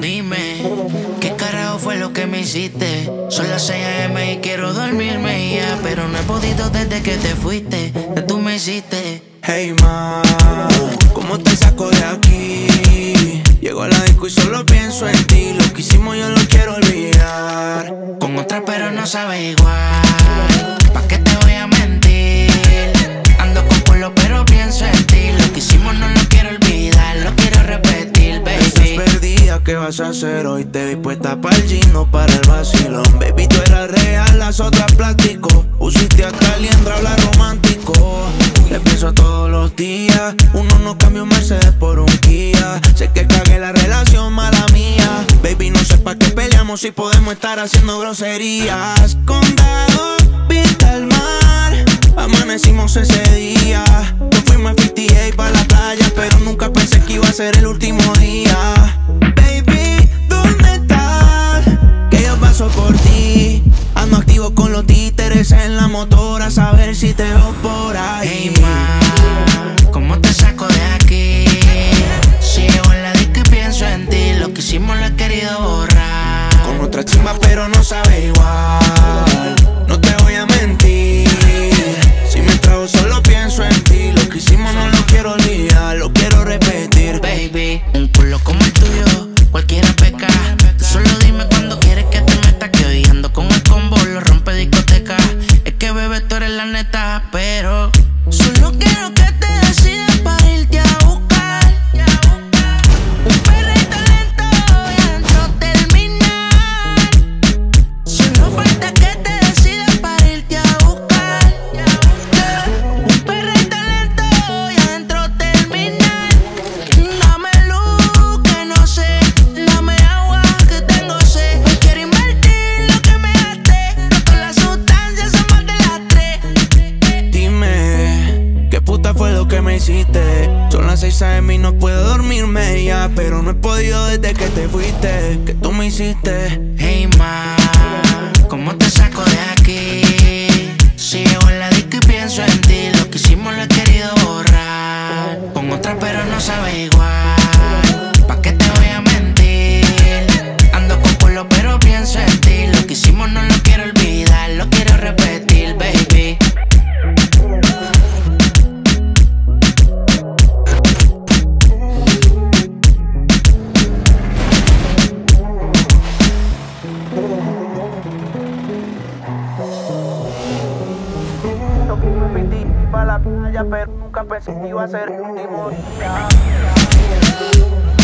Dime, ¿qué carajo fue lo que me hiciste? Son las 6 a.m. y quiero dormirme ya, pero no he podido desde que te fuiste, que tú me hiciste. Hey ma, ¿cómo te saco de aquí? Llego a la disco y solo pienso en ti. Lo que hicimos yo lo quiero olvidar. Con otra pero no sabe igual. ¿Pa' qué te voy a mentir? Ando con culo pero pienso en ti. Lo que hicimos no lo quiero olvidar, lo quiero repetir, baby. Estás perdida, ¿qué vas a hacer hoy? Te vi puesta pa'l gino, para el vacilón. Baby, tú eras real, las otras plástico. Usiste hasta aliendra, habla romántico. Te pienso todos los días. Uno no cambia un Mercedes por un Kia. Sé que cagué la relación, mala mía. Baby, no sé pa' qué peleamos si podemos estar haciendo groserías. Condado, vista al mar. Amanecimos ese día. Nos fuimos a 58 pa' la playa, pero nunca pensé que iba a ser el último día. Baby, ¿dónde estás? Que yo paso por ti. Ando activo con los títeres en la motora, a saber si te veo por ahí. Hey ma, ¿cómo te saco de aquí? Si llevo en la disco y pienso en ti. Lo que hicimos lo he querido borrar. Con otra chimba pero no sabe igual. No te voy a mentir. Si me trago solo pienso en ti. Lo que hicimos no lo quiero olvidar, lo quiero repetir. Baby, un culo como el tuyo cualquiera peca. Solo dime cuando quieres que te metas, que hoy ando con el combo, lo rompe discoteca. Es que bebé, tú eres la neta, pero solo quiero que te decidas para irte a buscar. Un perrito lento y adentro terminar. Solo falta que te decidas para irte a buscar. Un perrito lento y adentro terminar. Dame luz que no sé, dame agua que tengo sed. Hoy quiero invertir lo que me gasté, no con las sustancias son más de las 3. Dime, ¿qué puta fue lo que me hiciste? Son las 6 a.m. y no puedo dormirme ya, pero no he podido desde que te fuiste, que tú me hiciste. Hey ma, ¿cómo te saco de aquí? Si llevo en la disco y pienso en ti. Lo que hicimos lo he querido borrar. Con otra pero no sabe igual. ¿Pa' qué te voy a mentir? Ando con culo pero pienso en ti. Lo que hicimos no lo quiero olvidar, lo quiero repetir, baby. Lo que me metí pa' la playa, pero nunca pensé que iba a ser el último día.